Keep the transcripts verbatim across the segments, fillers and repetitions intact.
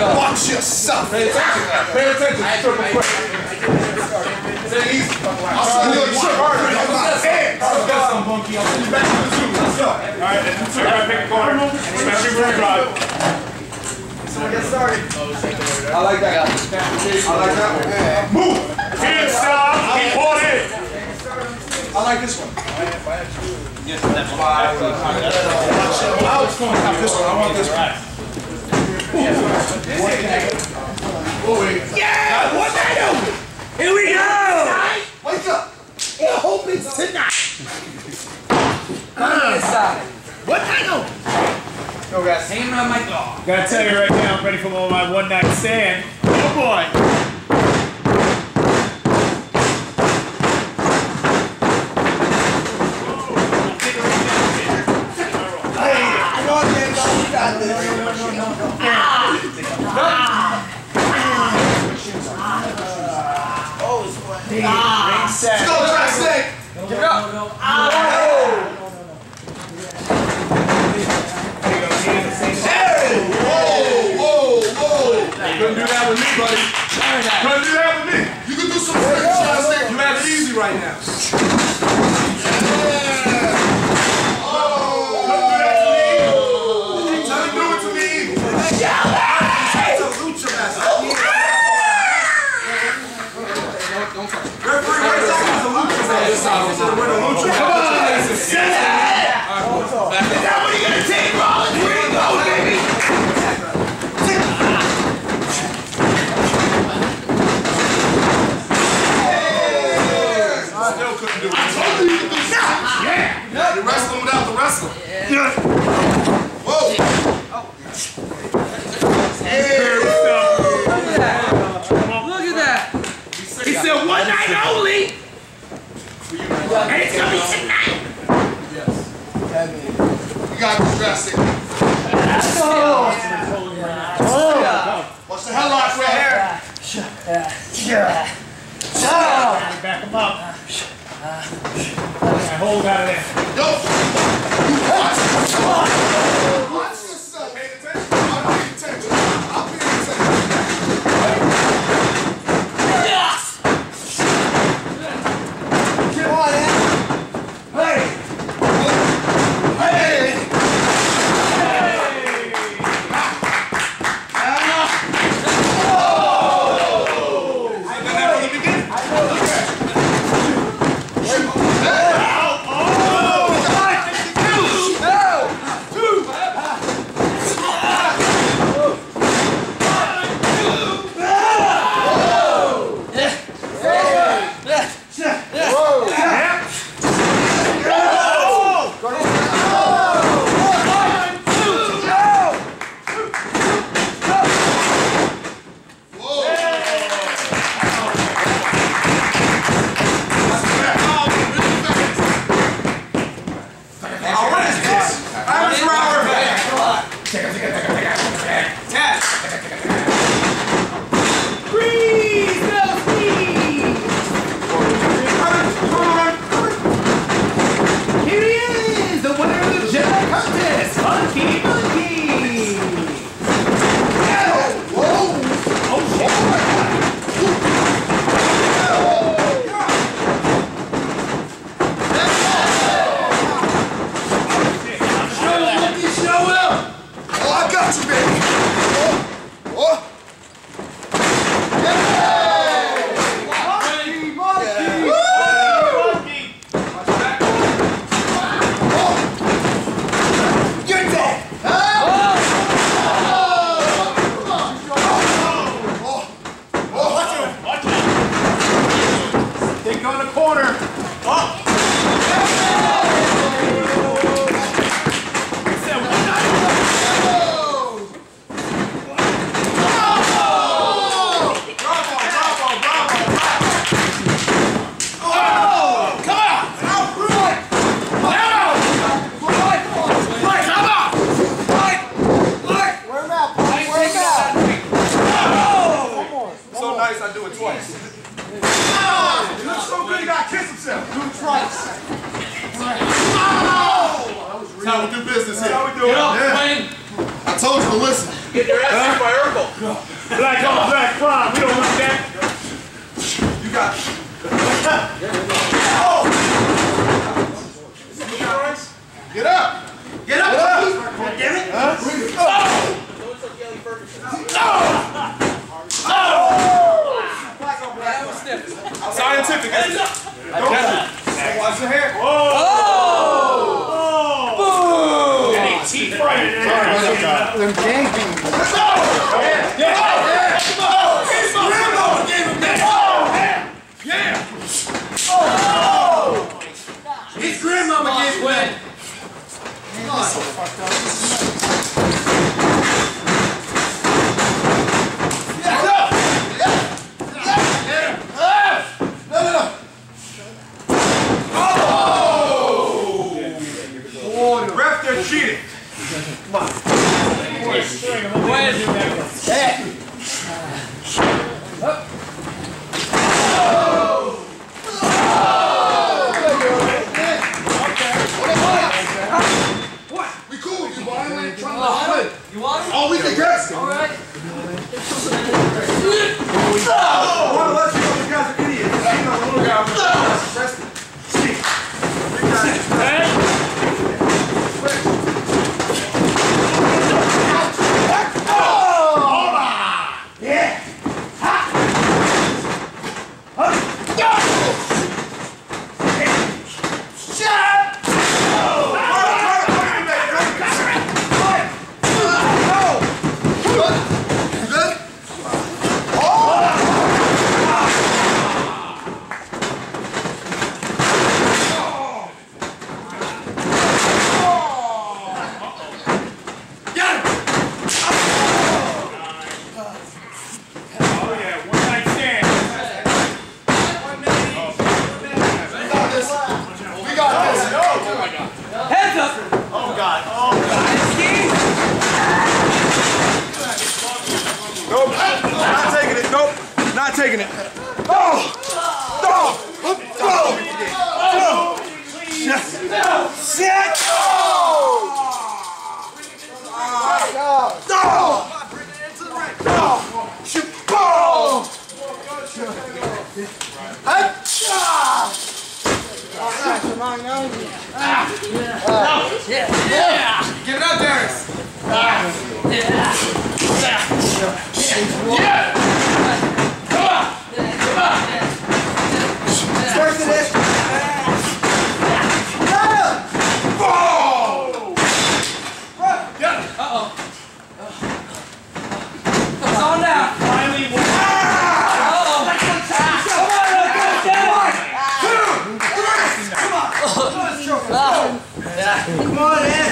Watch yourself! Pay attention! Pay attention! Circle quick! Take it easy! I'll do a trick harder! I've got some bunky. I'll send you back to the two. What's up? Alright, let's do two. Alright, pick a corner. Smash your rear drive. Someone get started. I like that. I like that one. Move! Hand stop! Keep on it! I like this one. Yes, that's why I was going to have this one. I want this one. Yeah! What I do? Here we go! Wake up! It opens tonight! Come inside. What I do? No, guys. Hang on my dog. Gotta tell you right now, I'm ready for my one night stand. Oh boy! Hey, ah, let's go, Drastic! Give it up! No, no, no. Ah, no. No, no, no. Hey! Whoa, whoa, whoa! You couldn't do that with me, buddy. You couldn't do that with me. You can do some tricks, Drastic. You have it easy right now. Yeah! Oh! Don't do that to me! Don't do it to me! Salute your ass. Don't fuck. This time, this time. We're the Lucha. Come on! Sit down! Now what are you going to take, Rollins? Here you go, baby! I still couldn't do it. I told you you could do something. Yeah! Yeah. You're wrestling without the wrestling. Yeah. Yeah. Whoa! Oh. Hey! Look at that! Look at that! He said one night only! And it's gonna be tonight! Yes. You got this, Drastic. Oh! Yeah. Oh! Yeah. What's the hell out right here? Yeah. Yeah. Oh. Back him up. Right, hold out of there. Nope! Watch! Watch! Watch yourself! Pay attention. I'm paying attention. I'm paying attention. Yes! Bravo, bravo, bravo! Oh, he looks so good he got to kiss himself. Do it twice. Oh! That's how we do business here. That's how we do it. Get off, man. I told you to listen. Get your ass in my herbal. Black on black crime. We don't want that. You got it. Oh! Get up. Get up. Get up. God damn it. Huh? Oh! Oh! Oh! Black on black. Scientific. That's it. Go. Watch your hair. Oh! Oh! Boom! That ain't teeth. Right. Sorry. Them gang beans. Let's go! Yeah! Yeah! Oh! He's my grandma gave him that. Oh! Yeah! Oh! His grandmama gave him that. Come on. So fucked up. Cheating. Come on. Hey. Oh. Oh. Okay. What? We cool. You want it? You want it? Oh, we can guess. All right. Oh. One of us, you know, you guys are idiots. You know, little guy. That's tested. Taking it. Oh! No! No! No! Shit! Give it up, Darius! Yeah! Yeah! Come on in! Oh,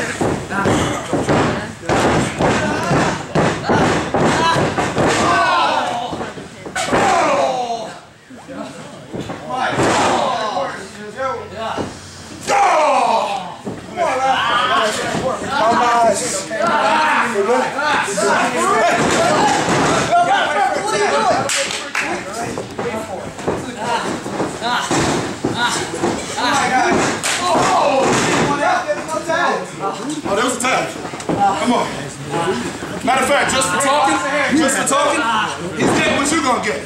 that was a towel. Come on. Matter of fact, just for talking, just for talking, he's getting what you gonna get.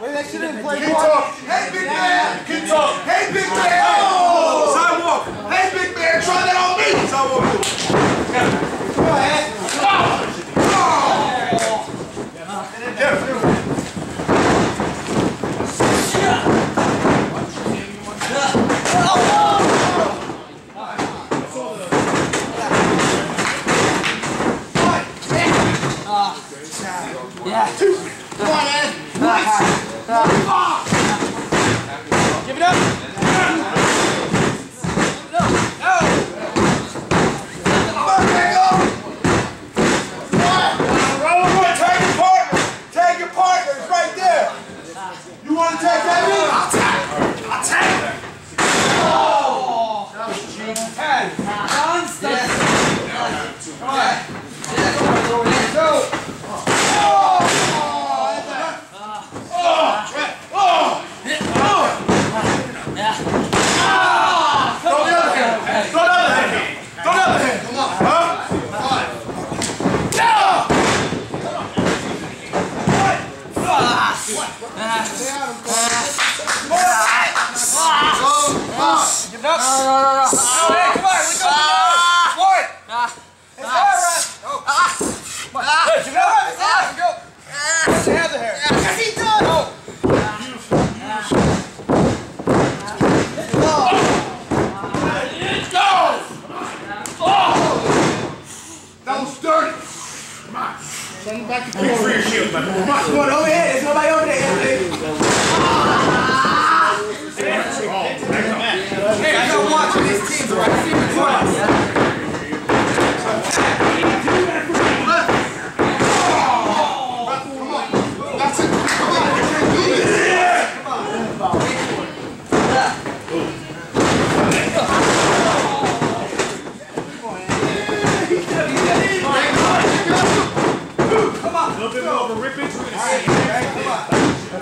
Wait, that shit didn't play. Keep talking. Hey, big man. Keep talking. Hey, big man. Oh. Sidewalk. Hey, big man. Try that on me. Sidewalk. Go ahead. Oh. Oh. Yeah. Oh, Back to I'm free shield, but come on, over here. There's nobody over there. Hey, I don't watch these teams, right? I see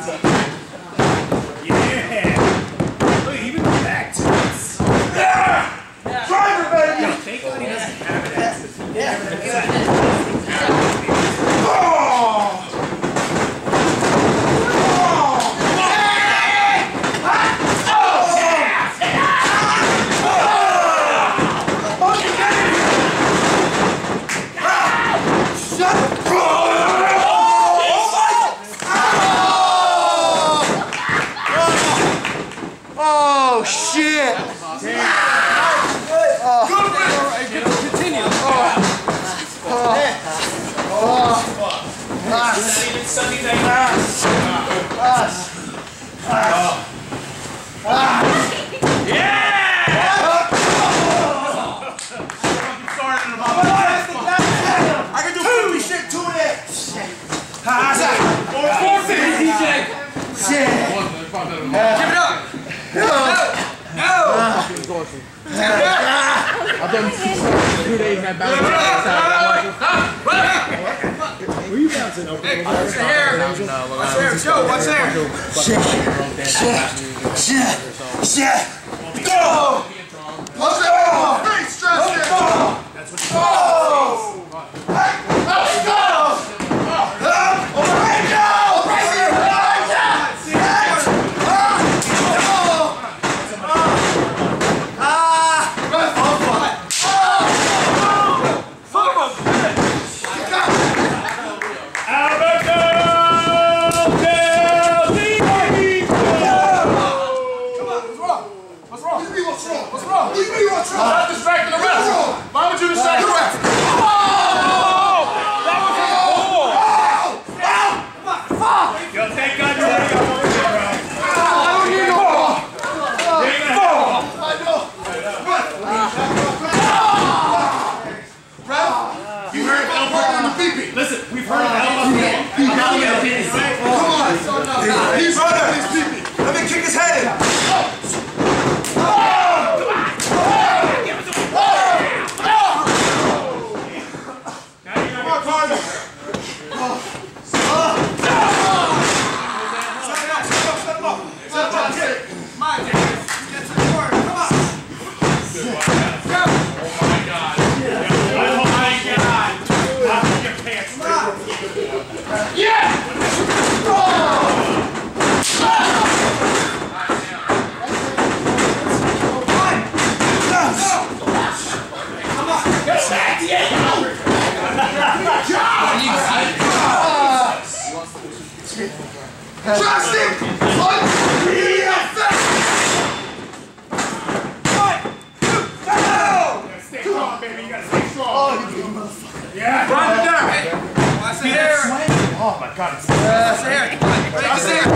the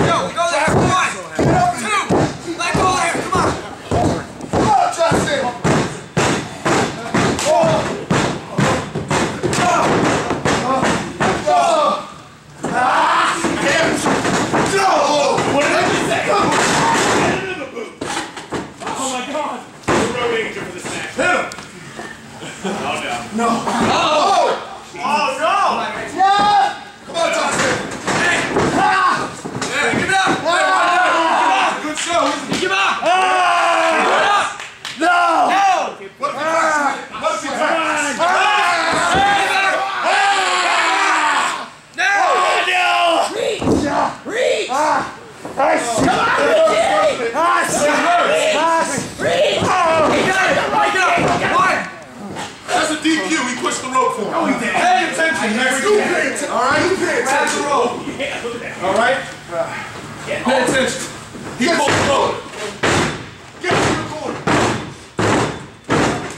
no. Oh! Oh no! Yeah! Come on, Johnson! Hey! Ha! That's a D Q. He pushed the rope for him. No, he didn't. Pay attention, Harry. You pay attention. All right? You pay attention. All right? Pay attention. He pulled the rope. Get to the corner.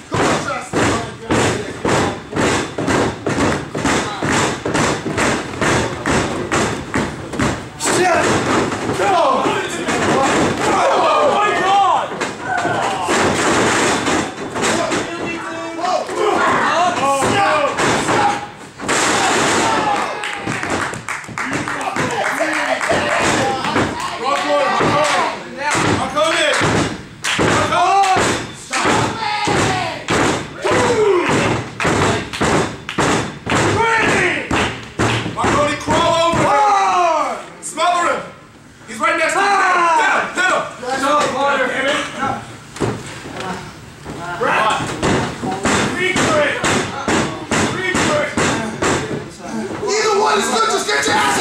Come on, Justin. Shit! No! Yes!